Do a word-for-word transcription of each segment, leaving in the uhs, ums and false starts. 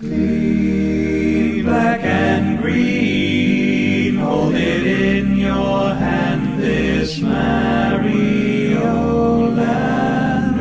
Clean, black and green, hold it in your hand, this Mario Land.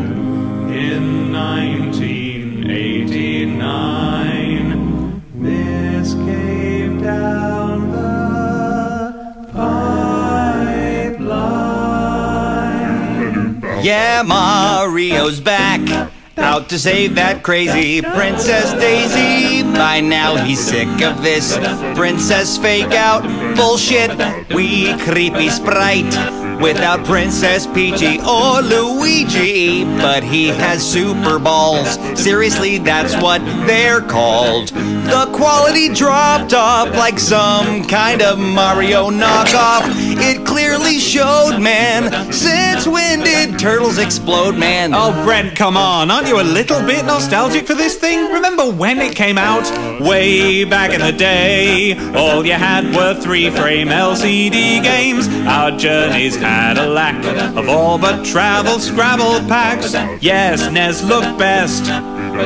In nineteen eighty-nine, this came down the pipeline. Yeah, Mario's back, out to save that crazy Princess Daisy. By now he's sick of this princess fake out bullshit. We creepy sprite without Princess Peachy or Luigi, but he has super balls. Seriously, that's what they're called. The quality dropped off like some kind of Mario knockoff. It clearly showed, man. Since when did turtles explode, man? Oh, Brent, come on. Aren't you a little bit nostalgic for this thing? Remember when it came out? Way back in the day, all you had were three-frame L C D games. Our journeys had a lack of all but travel Scrabble packs. Yes, N E S looked best,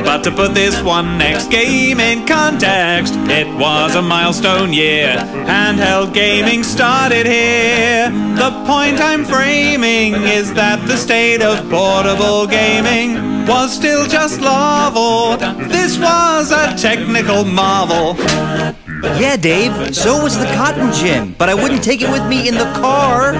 but to put this one next game in context, it was a milestone year. Handheld gaming started here. The point I'm framing is that the state of portable gaming was still just larval. This was a technical marvel. Yeah, Dave, so was the cotton gin, but I wouldn't take it with me in the car.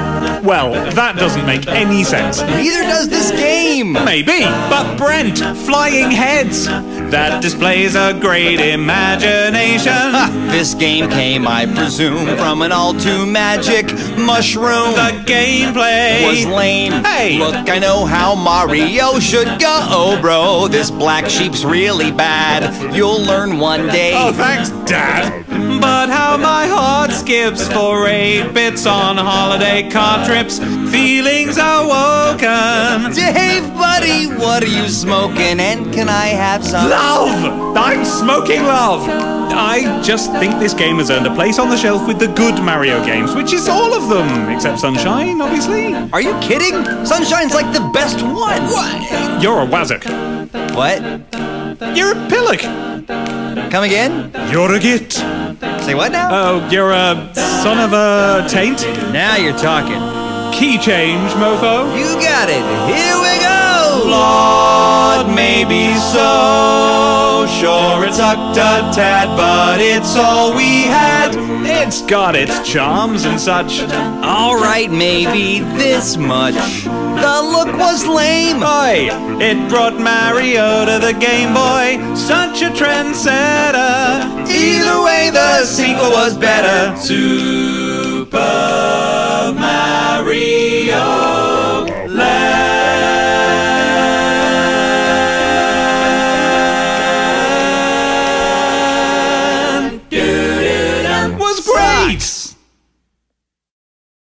Well, that doesn't make any sense. Neither does this game. Maybe, but Brent, flying heads. That displays a great imagination. Ha, this game came, I presume, from an all-too-magic mushroom. The gameplay was lame. Hey, look, I know how Mario should go. Oh, bro, this black sheep's really bad. You'll learn one day. Oh, thanks, Dad. But how my heart skips for eight bits on holiday car trips. Feelings are woken. Dave, buddy, what are you smoking? And can I have some? Love! I'm smoking love! I just think this game has earned a place on the shelf with the good Mario games, which is all of them, except Sunshine, obviously. Are you kidding? Sunshine's like the best one. What? You're a wazzock. What? You're a pillock. Come again? You're a git. Say what now? Oh, you're a son of a taint? Now you're talking. Key change, mofo. You got it. Here we go! Flawed, maybe so. Sure, it sucked a tad, but it's all we had. It's got its charms and such. Alright, maybe this much. The look was lame. Boy, it brought Mario to the Game Boy. Such a trendsetter. Either way, the sequel was better. Super Mario.